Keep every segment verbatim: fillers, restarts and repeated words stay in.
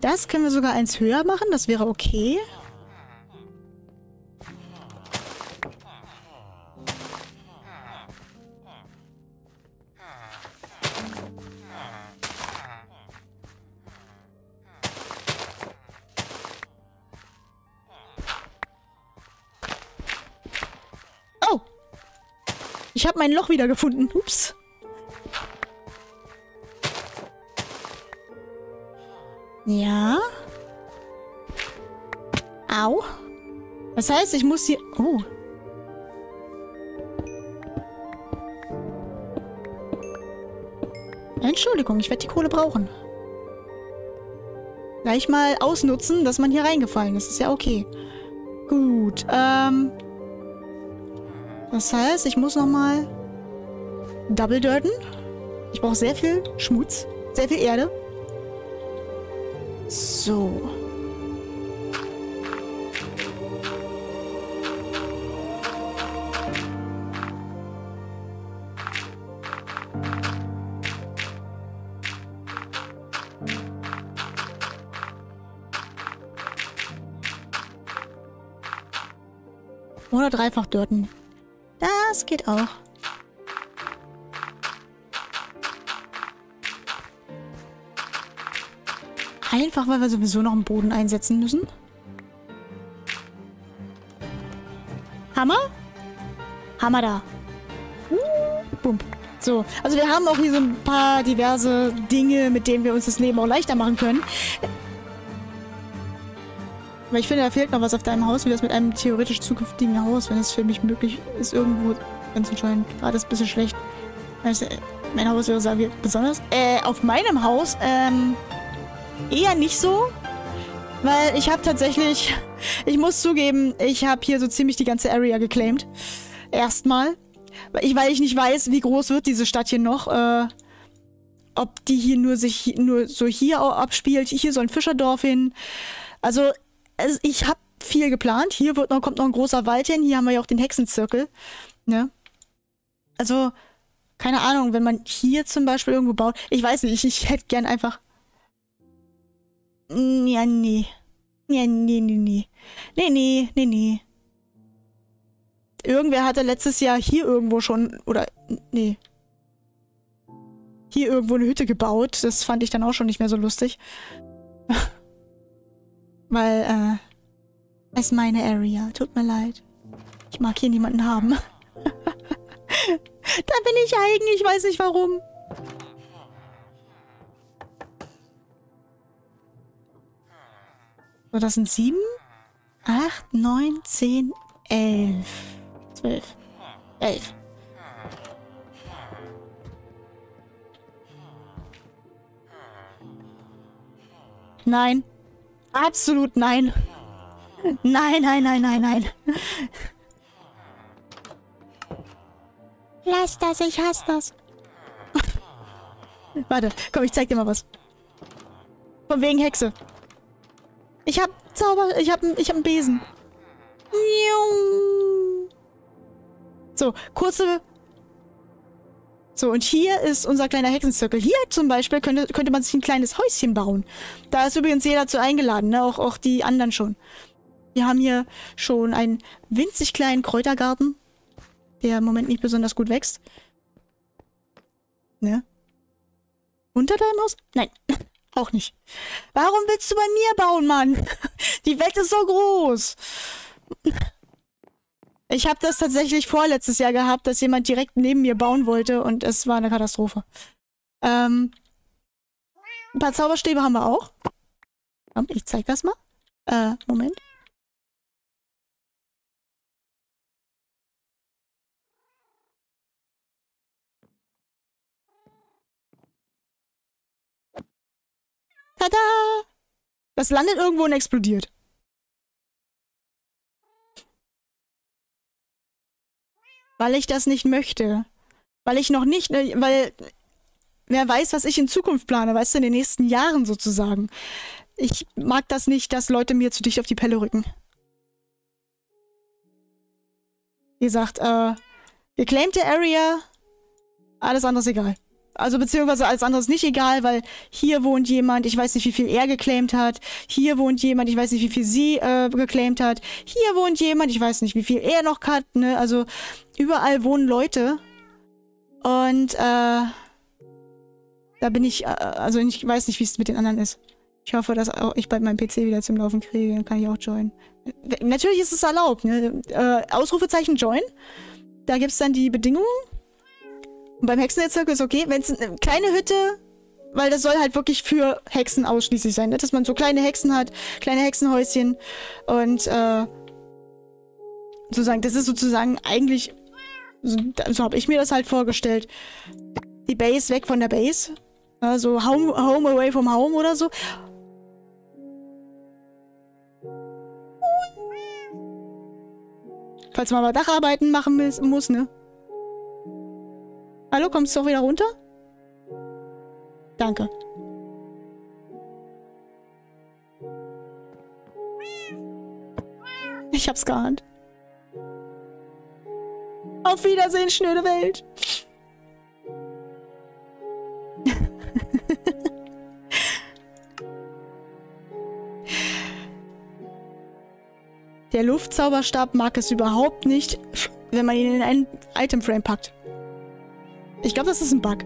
Das können wir sogar eins höher machen. Das wäre okay. Oh! Ich habe mein Loch wieder gefunden. Ups. Ja. Au. Das heißt, ich muss hier... Oh. Entschuldigung, ich werde die Kohle brauchen. Gleich mal ausnutzen, dass man hier reingefallen ist. Ist ja okay. Gut, ähm... das heißt, ich muss nochmal... Double dirten. Ich brauche sehr viel Schmutz. Sehr viel Erde. So. Oder dreifach dörten. Das geht auch. Einfach, weil wir sowieso noch einen Boden einsetzen müssen. Hammer? Hammer da. Uh, bumm. So, also wir haben auch hier so ein paar diverse Dinge, mit denen wir uns das Leben auch leichter machen können. Aber ich finde, da fehlt noch was auf deinem Haus, wie das mit einem theoretisch zukünftigen Haus, wenn es für mich möglich ist, irgendwo ganz entscheidend. Gerade ist ein bisschen schlecht. Also, mein Haus wäre, sagen wir, besonders. Äh, auf meinem Haus, ähm... eher nicht so, weil ich habe tatsächlich, ich muss zugeben, ich habe hier so ziemlich die ganze Area geclaimed. Erstmal, weil ich, weil ich nicht weiß, wie groß wird diese Stadt hier noch, äh, ob die hier nur sich nur so hier abspielt. Hier soll ein Fischerdorf hin. Also, also ich habe viel geplant. Hier wird noch, kommt noch ein großer Wald hin. Hier haben wir ja auch den Hexenzirkel. Ne? Also, keine Ahnung, wenn man hier zum Beispiel irgendwo baut. Ich weiß nicht, ich, ich hätte gern einfach... Ja, nee. Ja, nee, nee, nee. Nee, nee, nee, nee. Irgendwer hatte letztes Jahr hier irgendwo schon, oder, nee. Hier irgendwo eine Hütte gebaut. Das fand ich dann auch schon nicht mehr so lustig. Weil, äh, es ist meine Area. Tut mir leid. Ich mag hier niemanden haben. Da bin ich eigen, ich weiß nicht warum. So, das sind sieben, acht, neun, zehn, elf, zwölf, elf. Nein. Absolut nein. Nein, nein, nein, nein, nein. Lass das, ich hasse das. Warte, komm, ich zeig dir mal was. Von wegen Hexe. Ich hab Zauber... Ich hab, ich hab einen Besen. So, kurze... So, und hier ist unser kleiner Hexenzirkel. Hier zum Beispiel könnte, könnte man sich ein kleines Häuschen bauen. Da ist übrigens jeder zu eingeladen, ne? Auch, auch die anderen schon. Wir haben hier schon einen winzig kleinen Kräutergarten, der im Moment nicht besonders gut wächst. Ne? Unter deinem Haus? Nein. Auch nicht. Warum willst du bei mir bauen, Mann? Die Welt ist so groß. Ich habe das tatsächlich vorletztes Jahr gehabt, dass jemand direkt neben mir bauen wollte und es war eine Katastrophe. Ähm, ein paar Zauberstäbe haben wir auch. Ich zeig das mal. Äh, Moment. Tada! Das landet irgendwo und explodiert. Weil ich das nicht möchte. Weil ich noch nicht, weil wer weiß, was ich in Zukunft plane, weißt du, in den nächsten Jahren sozusagen. Ich mag das nicht, dass Leute mir zu dicht auf die Pelle rücken. Wie gesagt, äh, geclaimte Area, alles andere ist egal. Also beziehungsweise alles andere ist nicht egal, weil hier wohnt jemand, ich weiß nicht, wie viel er geclaimt hat. Hier wohnt jemand, ich weiß nicht, wie viel sie äh, geclaimt hat. Hier wohnt jemand, ich weiß nicht, wie viel er noch hat. Ne? Also überall wohnen Leute. Und äh, da bin ich, äh, also ich weiß nicht, wie es mit den anderen ist. Ich hoffe, dass auch ich bald meinen P C wieder zum Laufen kriege, dann kann ich auch joinen. Natürlich ist es erlaubt, ne? Äh, Ausrufezeichen join. Da gibt es dann die Bedingungen. Und beim Hexennetzirkel ist okay, wenn es eine kleine Hütte, weil das soll halt wirklich für Hexen ausschließlich sein, ne? Dass man so kleine Hexen hat, kleine Hexenhäuschen und äh, sozusagen, das ist sozusagen eigentlich, so, so habe ich mir das halt vorgestellt, die Base weg von der Base, also ja, home, home away from home oder so. Falls man mal Dacharbeiten machen muss, ne? Hallo, kommst du auch wieder runter? Danke. Ich hab's geahnt. Auf Wiedersehen, schnöde Welt! Der Luftzauberstab mag es überhaupt nicht, wenn man ihn in einen Itemframe packt. Ich glaube, das ist ein Bug.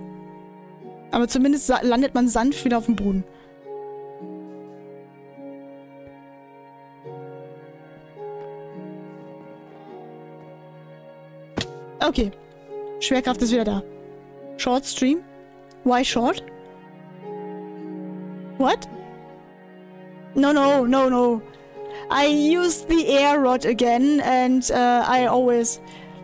Aber zumindest landet man sanft wieder auf dem Boden. Okay. Schwerkraft ist wieder da. Short Stream? Why short? What? No, no, no, no. I used the air rod again and uh, I always...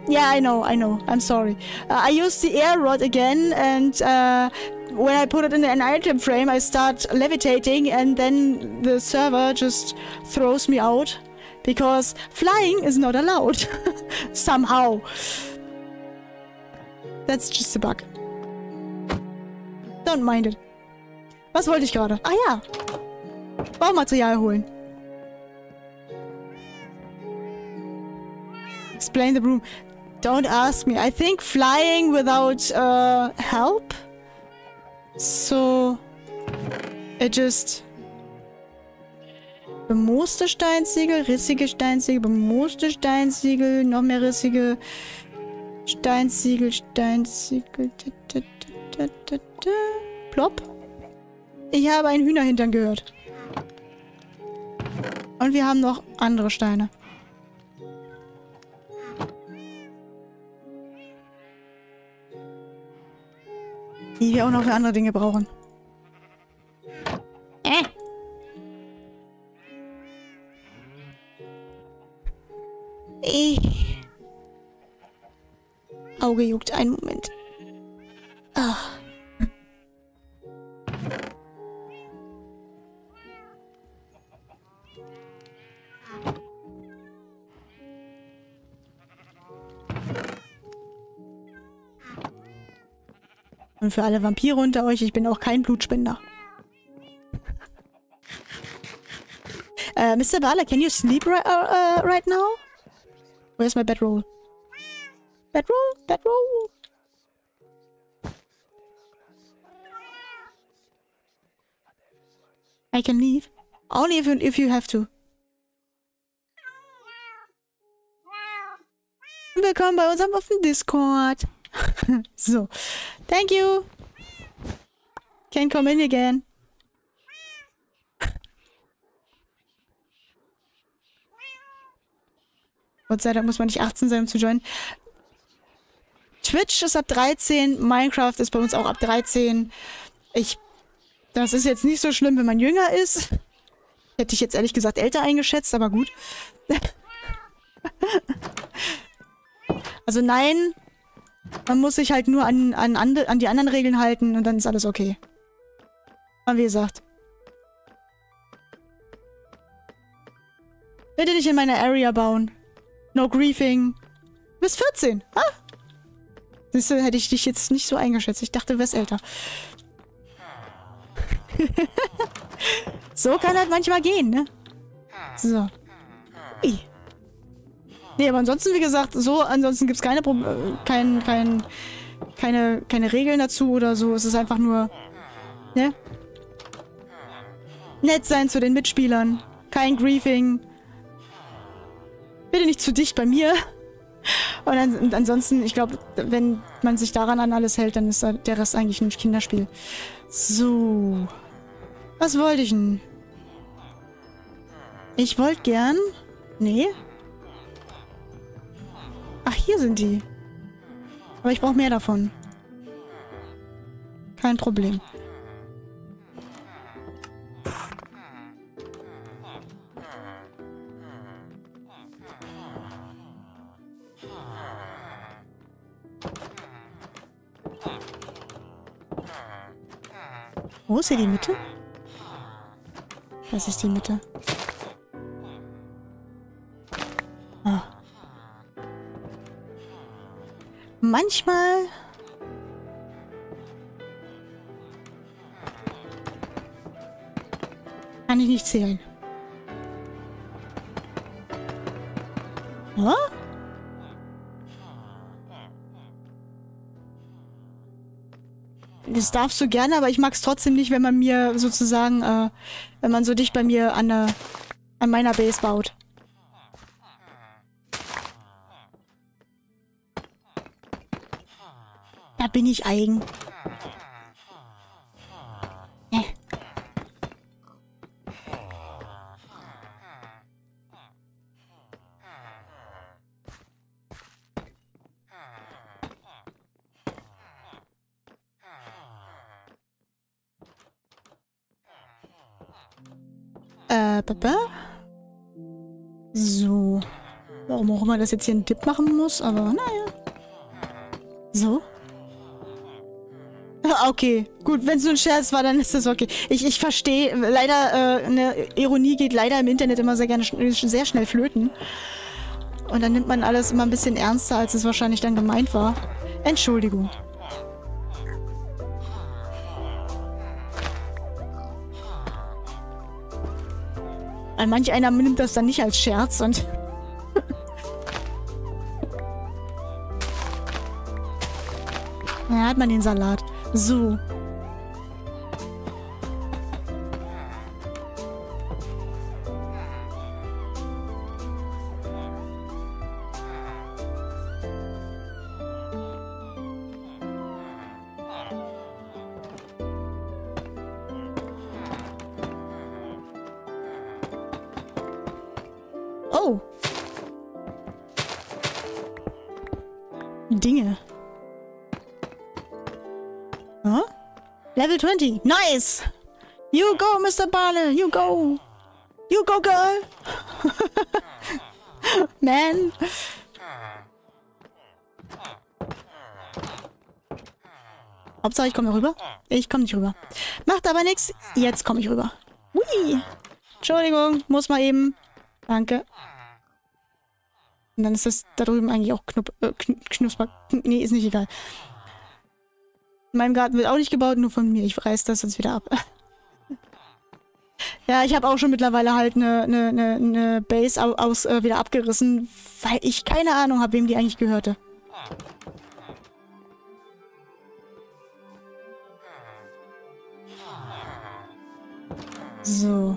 Yeah, I know, I know. I'm sorry. Uh, I used the air rod again and uh, when I put it in an item frame, I start levitating and then the server just throws me out because flying is not allowed. Somehow. That's just a bug. Don't mind it. Was wollte ich gerade? Ah ja. Baumaterial holen. Explain the room. Don't ask me. I think flying without uh, help. So it just bemooste Steinziegel, rissige Steinziegel, bemooste Steinziegel, noch mehr rissige Steinziegel, Steinziegel. Da, da, da, da, da. Plopp. Ich habe einen Hühnerhintern gehört. Und wir haben noch andere Steine. Die wir auch noch für andere Dinge brauchen. Äh. Ich. Auge juckt. Einen Moment. Ah. Und für alle Vampire unter euch, ich bin auch kein Blutspender. uh, Mister Bala, can you sleep ri uh, uh, right now? Where's my bedroll? Bedroll? Bedroll? I can leave. Only if you, if you have to. Willkommen bei uns auf dem Discord. So. Thank you. Can come in again. Gott sei Dank muss man nicht achtzehn sein, um zu joinen. Twitch ist ab dreizehn. Minecraft ist bei uns auch ab dreizehn. Ich... Das ist jetzt nicht so schlimm, wenn man jünger ist. Hätte ich jetzt ehrlich gesagt älter eingeschätzt, aber gut. Also nein... Man muss sich halt nur an, an, ande, an die anderen Regeln halten und dann ist alles okay. Aber wie gesagt. Bitte nicht in meiner Area bauen. No griefing. Du bist vierzehn. Ah! Siehst du, hätte ich dich jetzt nicht so eingeschätzt. Ich dachte, du wärst älter. So kann halt manchmal gehen, ne? So. I. Nee, aber ansonsten, wie gesagt, so, ansonsten gibt es keine, äh, kein, kein, keine, keine Regeln dazu oder so. Es ist einfach nur, ne? Nett sein zu den Mitspielern. Kein Griefing. Bitte nicht zu dicht bei mir. Und, an, und ansonsten, ich glaube, wenn man sich daran an alles hält, dann ist der Rest eigentlich ein Kinderspiel. So. Was wollte ich denn? Ich wollte gern... Nee. Ach, hier sind die. Aber ich brauche mehr davon. Kein Problem. Wo ist hier die Mitte? Das ist die Mitte. Ah. Manchmal... kann ich nicht zählen. Oh? Das darfst du gerne, aber ich mag es trotzdem nicht, wenn man mir sozusagen, äh, wenn man so dicht bei mir an, der, an meiner Base baut. Da bin ich eigen. Äh. Äh, Papa? So. Warum auch immer das jetzt hier einen Tipp machen muss, aber naja. So. Okay, gut, wenn es nur ein Scherz war, dann ist das okay. Ich, ich verstehe, leider, äh, eine Ironie geht leider im Internet immer sehr gerne, sch sehr schnell flöten. Und dann nimmt man alles immer ein bisschen ernster, als es wahrscheinlich dann gemeint war. Entschuldigung. Manch einer nimmt das dann nicht als Scherz und... dann hat man den Salat. So. Oh. Dinge. Huh? Level twenty. Nice! You go, Mister Barley. You go. You go, girl. Man. Hauptsache, ich komme rüber. Ich komme nicht rüber. Macht aber nichts. Jetzt komme ich rüber. Hui. Entschuldigung. Muss mal eben. Danke. Und dann ist das da drüben eigentlich auch knupp, äh, knusper. Nee, ist nicht egal. In meinem Garten wird auch nicht gebaut, nur von mir. Ich reiß das sonst wieder ab. Ja, ich habe auch schon mittlerweile halt eine ne, ne, ne Base aus, aus äh, wieder abgerissen, weil ich keine Ahnung habe, wem die eigentlich gehörte. So.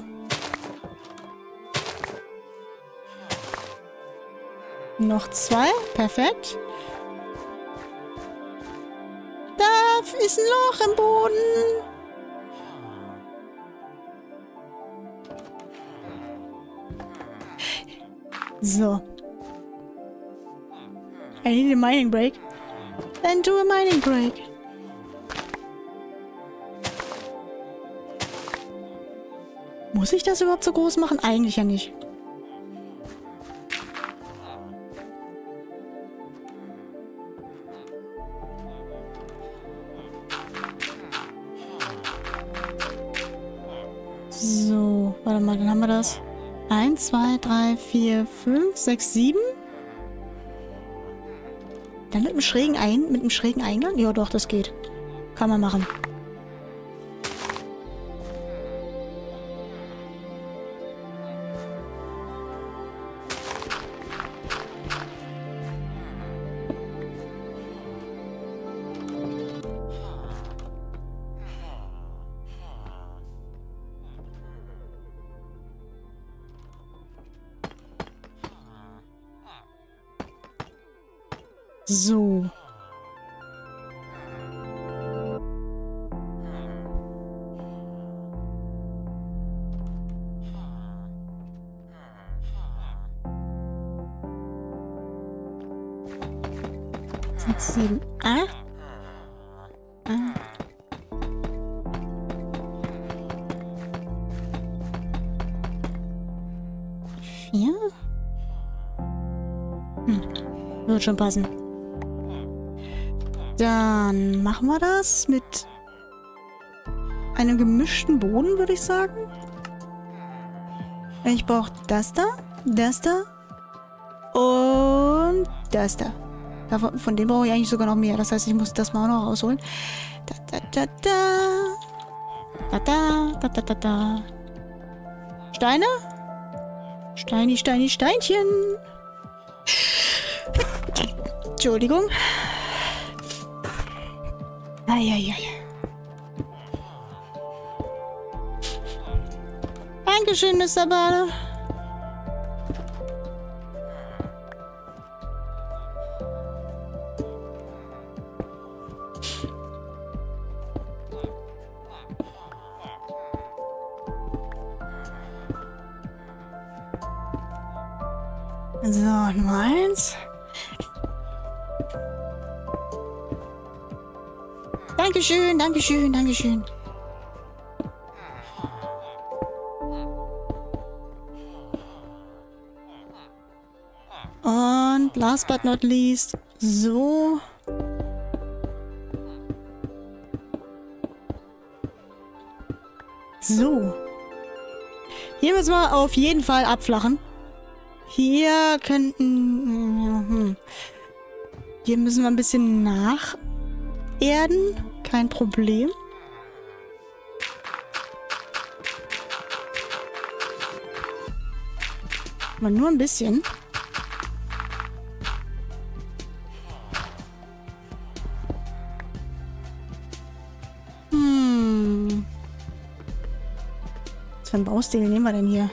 Noch zwei. Perfekt. Da ist ein Loch im Boden. So. I need a mining break. Then do a mining break. Muss ich das überhaupt so groß machen? Eigentlich ja nicht. So, warte mal, dann haben wir das. eins, zwei, drei, vier, fünf, sechs, sieben. Dann mit einem schrägen ein, mit einem schrägen Eingang? Ja doch, das geht. Kann man machen. So. sechs, sieben, acht. Ah. vier. Hm. Wird schon passen. Dann machen wir das mit einem gemischten Boden, würde ich sagen. Ich brauche das da, das da und das da. Davon, von dem brauche ich eigentlich sogar noch mehr. Das heißt, ich muss das mal auch noch rausholen. Da, da, da, da. Da, da, da, da, da. Steine? Steini, Steini, Steinchen. Entschuldigung. Eieiei. Dankeschön, Mister Bade. So, nur eins. Dankeschön, Dankeschön, Dankeschön. Und last but not least, so. So. Hier müssen wir auf jeden Fall abflachen. Hier könnten... Hier müssen wir ein bisschen nacherden. Kein Problem. Aber nur ein bisschen. Hm. Was für ein Baustil nehmen wir denn hier?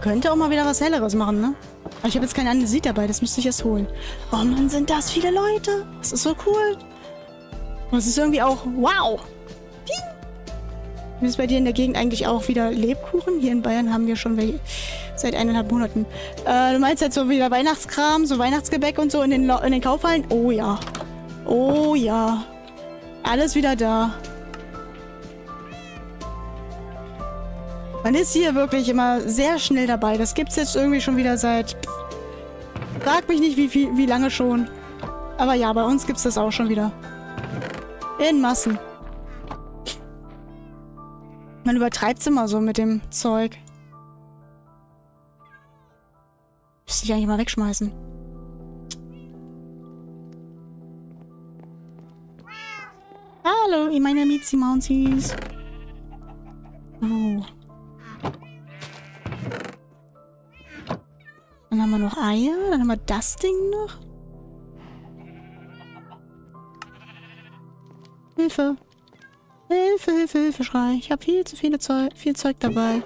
Könnte auch mal wieder was Helleres machen, ne? Aber ich habe jetzt keinen Andesit dabei, das müsste ich erst holen. Oh Mann, sind das viele Leute! Das ist so cool! Und es ist irgendwie auch... Wow! Wie ist bei dir in der Gegend eigentlich auch wieder Lebkuchen? Hier in Bayern haben wir schon welche seit eineinhalb Monaten. Äh, du meinst jetzt so wieder Weihnachtskram, so Weihnachtsgebäck und so in den, in den Kaufhallen? Oh ja. Oh ja. Alles wieder da. Man ist hier wirklich immer sehr schnell dabei. Das gibt's jetzt irgendwie schon wieder seit... Pff, frag mich nicht, wie, wie, wie lange schon. Aber ja, bei uns gibt's das auch schon wieder. In Massen. Man übertreibt's immer so mit dem Zeug. Müsste ich eigentlich mal wegschmeißen. Hallo, meine Mietzi Mounties. Oh. Dann haben wir noch Eier, dann haben wir das Ding noch. Hilfe. Hilfe, Hilfe, Hilfe, Schrei. Ich habe viel zu viele Zeug, viel Zeug dabei.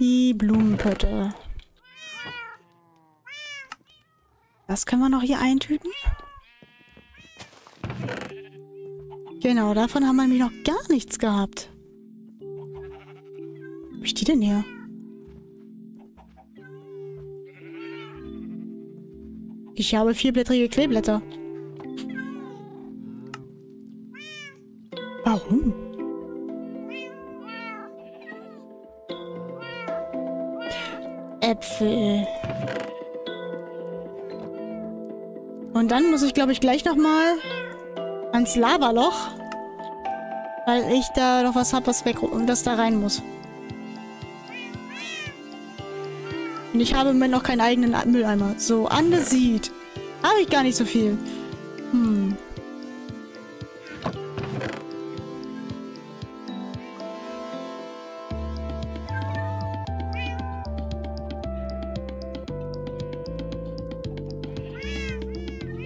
Die Blumenpötte. Das können wir noch hier eintüten. Genau, davon haben wir nämlich noch gar nichts gehabt. Wo hab ich die denn her? Ich habe vierblättrige Kleeblätter. Warum? Äpfel. Und dann muss ich, glaube ich, gleich nochmal ans Lavaloch, weil ich da noch was habe, was weg und das da rein muss. Und ich habe mir noch keinen eigenen Mülleimer. So, Andesit. Habe ich gar nicht so viel. Hm.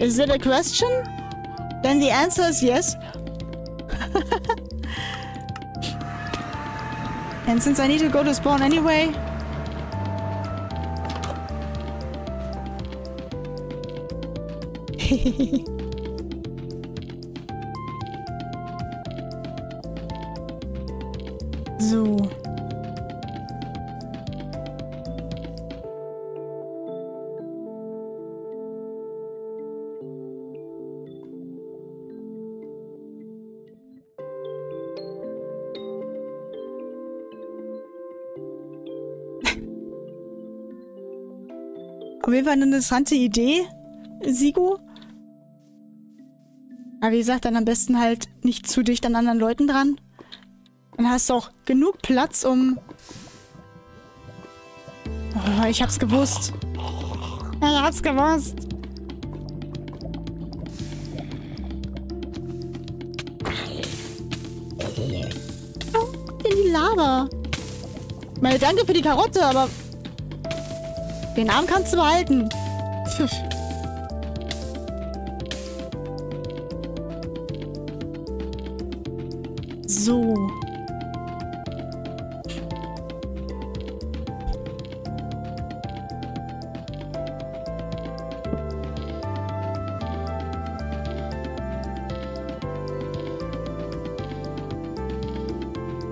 Is it a question? Then the answer is yes. And since I need to go to spawn anyway... So. Auf jeden Fall eine interessante Idee, Sigo. Aber wie gesagt, dann am besten halt nicht zu dicht an anderen Leuten dran. Dann hast du auch genug Platz, um... Oh, ich hab's gewusst. Ich hab's gewusst. Oh, in die Lava. Mal danke für die Karotte, aber... Den Arm kannst du behalten. Pfiff. So.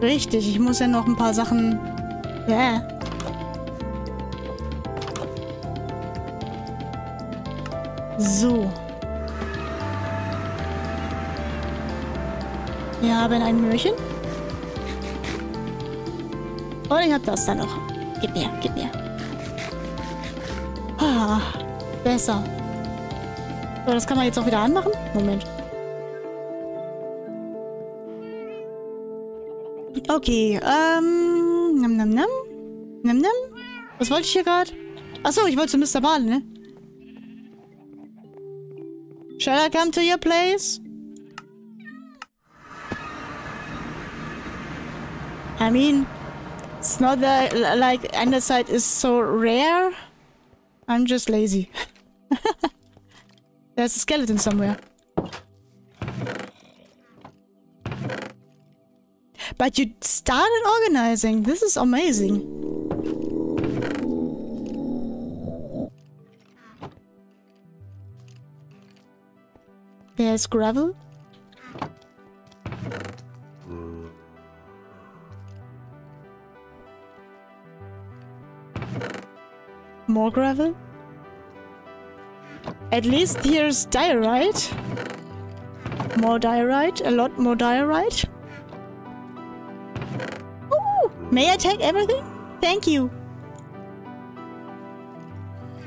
Richtig, ich muss ja noch ein paar Sachen... Yeah. So. Wir haben ein Möhrchen. Und ich hab das da noch. Gib mir, gib mir. Ah, besser. So, das kann man jetzt auch wieder anmachen. Moment. Okay, ähm... Nam, nam, nam. Nam, nam. Was wollte ich hier gerade? Achso, ich wollte zu Mister Ball, ne? Shall I come to your place? I mean, it's not that, like, andesite is so rare. I'm just lazy. There's a skeleton somewhere. But you started organizing. This is amazing. There's gravel. More gravel. At least here's diorite. More diorite, a lot more diorite. Ooh, may I take everything? Thank you.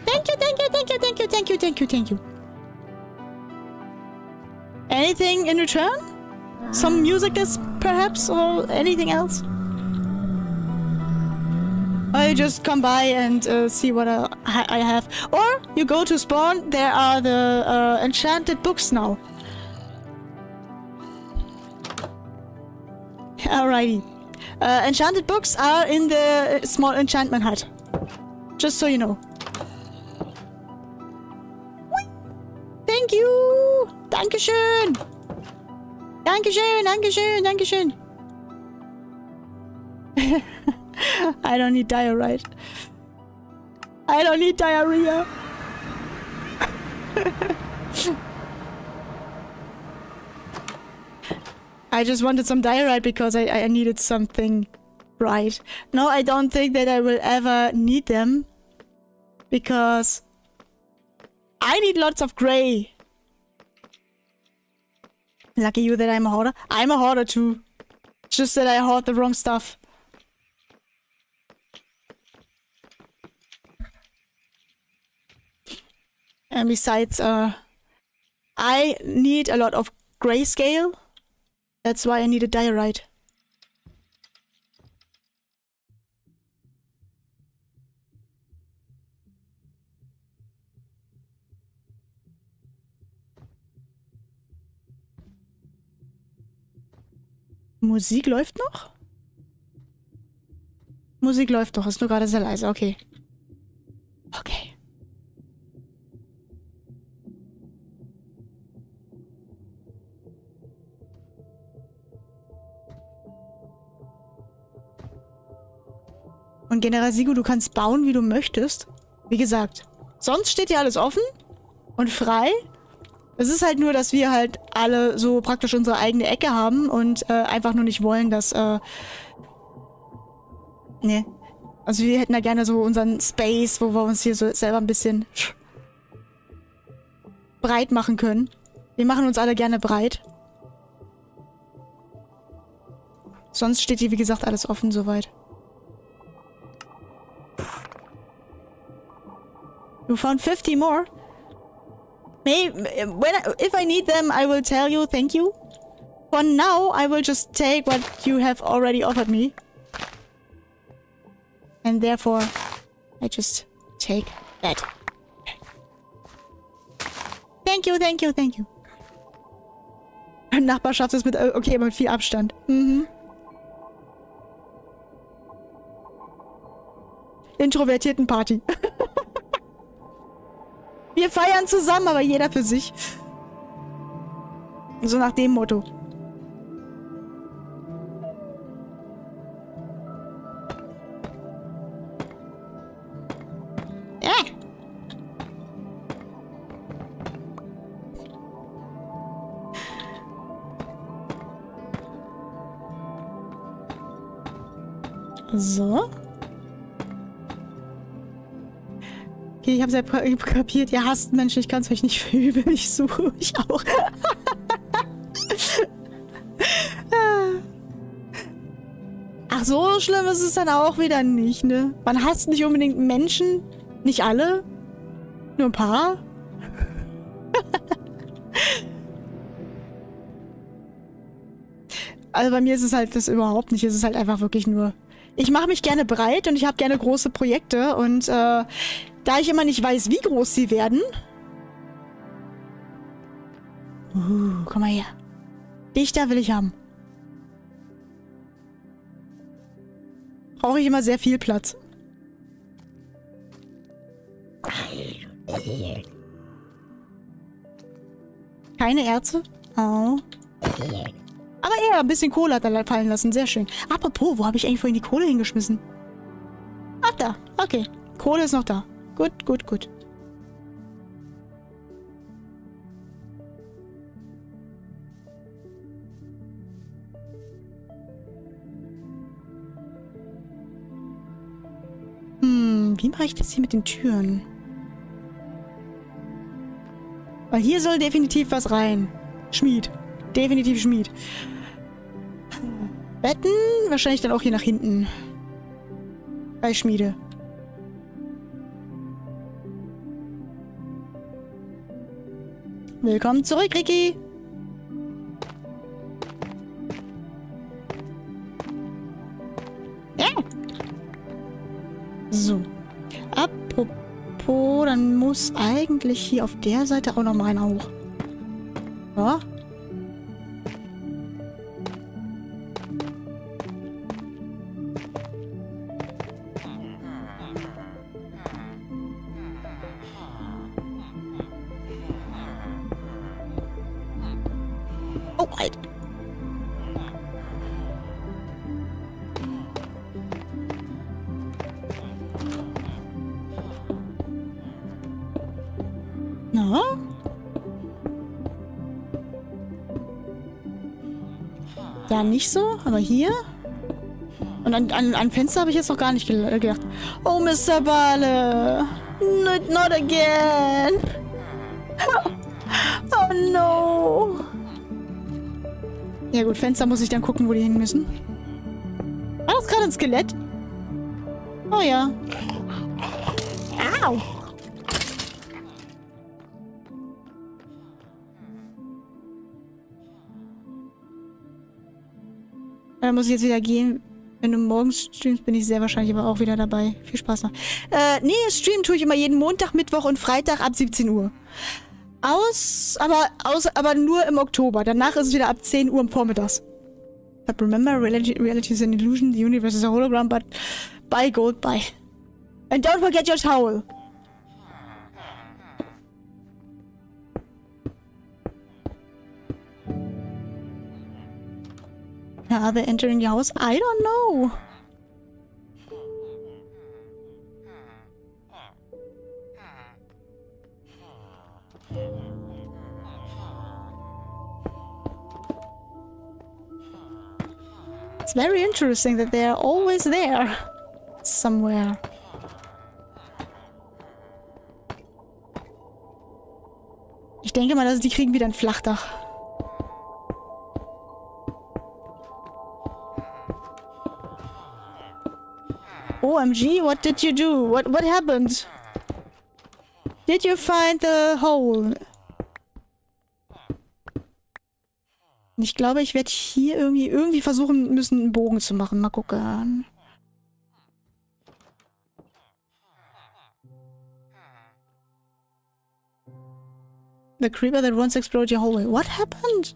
Thank you, thank you, thank you, thank you, thank you, thank you, thank you. Anything in return? Some music is perhaps, or anything else? I just come by and uh, see what I, I have. Or you go to spawn, there are the uh, enchanted books now. Alrighty. Uh, enchanted books are in the small enchantment hut. Just so you know. Thank you! Dankeschön! Dankeschön, Dankeschön, Dankeschön! I don't need diarrhea. I don't need diarrhea! I just wanted some diarrhea because I, I needed something bright. No, I don't think that I will ever need them. Because... I need lots of grey! Lucky you that I'm a hoarder. I'm a hoarder too. It's just that I hoard the wrong stuff. And besides, uh, I need a lot of grayscale. That's why I need a diorite. Musik läuft noch? Musik läuft noch, ist nur gerade sehr leise, okay. Okay. Und generell, Sigo, du kannst bauen, wie du möchtest. Wie gesagt, sonst steht ja alles offen und frei. Es ist halt nur, dass wir halt alle so praktisch unsere eigene Ecke haben und äh, einfach nur nicht wollen, dass... Äh, ne. Also wir hätten ja gerne so unseren Space, wo wir uns hier so selber ein bisschen breit machen können. Wir machen uns alle gerne breit. Sonst steht hier, wie gesagt, alles offen soweit. You found fifty more? May, when I, if I need them, I will tell you, thank you. For now, I will just take what you have already offered me. And therefore, I just take that. Thank you, thank you, thank you. Nachbarschaft ist mit, okay, mit viel Abstand. Mhm. Introvertierten Party. Wir feiern zusammen, aber jeder für sich. So nach dem Motto. Äh. So. Ich hab's ja kapiert, ihr hasst Menschen, ich kann's euch nicht verübeln, ich suche euch auch. Ach, so schlimm ist es dann auch wieder nicht, ne? Man hasst nicht unbedingt Menschen, nicht alle, nur ein paar. Also bei mir ist es halt das überhaupt nicht, es ist halt einfach wirklich nur... Ich mache mich gerne breit und ich habe gerne große Projekte und äh... da ich immer nicht weiß, wie groß sie werden. Uh, komm mal her. Dich da will ich haben. Brauche ich immer sehr viel Platz. Keine Erze? Oh. Aber eher ein bisschen Kohle hat er fallen lassen. Sehr schön. Apropos, wo habe ich eigentlich vorhin die Kohle hingeschmissen? Ach da. Okay. Kohle ist noch da. Gut, gut, gut. Hm, wie mache ich das hier mit den Türen? Weil hier soll definitiv was rein. Schmied. Definitiv Schmied. Betten? Wahrscheinlich dann auch hier nach hinten. Bei Schmiede. Willkommen zurück, Ricky! Ja. So. Apropos, dann muss eigentlich hier auf der Seite auch noch mal einer hoch. Ja. Nicht so, aber hier. Und an, an, an Fenster habe ich jetzt noch gar nicht gedacht. Oh, Mister Bale. Not, not again. Oh, no. Ja gut, Fenster muss ich dann gucken, wo die hin müssen. War das gerade ein Skelett? Oh ja. Au. Dann muss ich jetzt wieder gehen. Wenn du morgens streamst, bin ich sehr wahrscheinlich aber auch wieder dabei. Viel Spaß noch. Äh, nee, streamen tue ich immer jeden Montag, Mittwoch und Freitag ab siebzehn Uhr. Aus, aber, aus, aber nur im Oktober. Danach ist es wieder ab zehn Uhr am Vormittags. But remember, reality, reality is an illusion. The universe is a hologram, but buy gold, buy. And don't forget your towel. Are they entering your house? I don't know. It's very interesting that they are always there. Somewhere. Ich denke mal, also die kriegen wieder ein Flachdach. O M G, what did you do? What what happened? Did you find the hole? Ich glaube, ich werde hier irgendwie irgendwie versuchen müssen, einen Bogen zu machen. Mal gucken. The creeper that once exploded your hallway. What happened?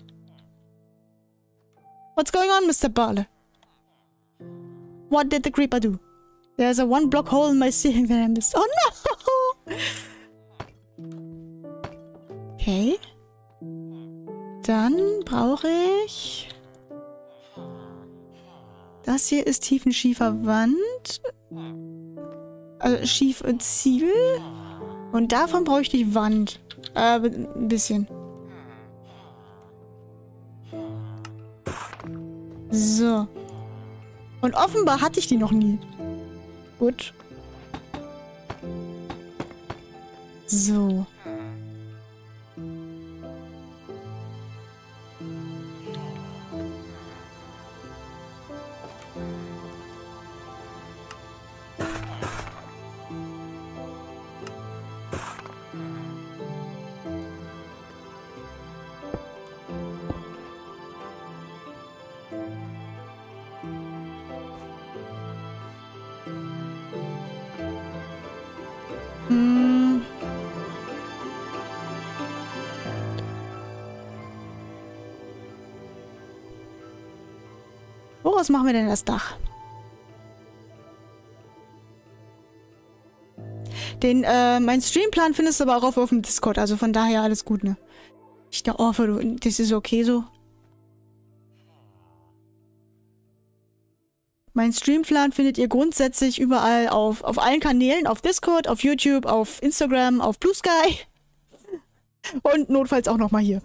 What's going on, Mister Barley? What did the creeper do? There's a one block hole in my ceiling that I missed. Oh no! Okay. Dann brauche ich... Das hier ist tiefenschiefer Wand. Also schief und Ziegel. Und davon bräuchte ich Wand. Äh, ein bisschen. So. Und offenbar hatte ich die noch nie. Gut. So. Was machen wir denn das Dach? Den, äh, mein Streamplan findest du aber auch auf, auf dem Discord, also von daher alles gut, ne? Ich da hoffe, das ist okay so. Mein Streamplan findet ihr grundsätzlich überall auf, auf allen Kanälen, auf Discord, auf YouTube, auf Instagram, auf Blue Sky und notfalls auch nochmal hier.